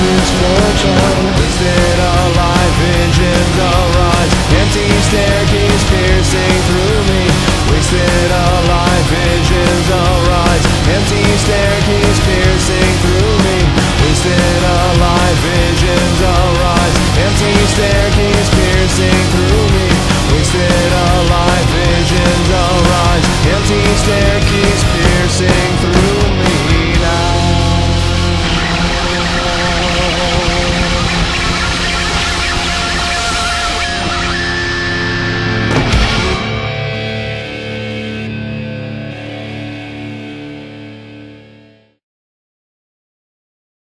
use for joy. Wasted alive, engines arise, empty staircase piercing through me. Wasted alive, engines arise, empty staircase piercing through me. Wasted alive, engines arise, empty staircase piercing through me. Wasted alive, engines arise, empty staircase piercing.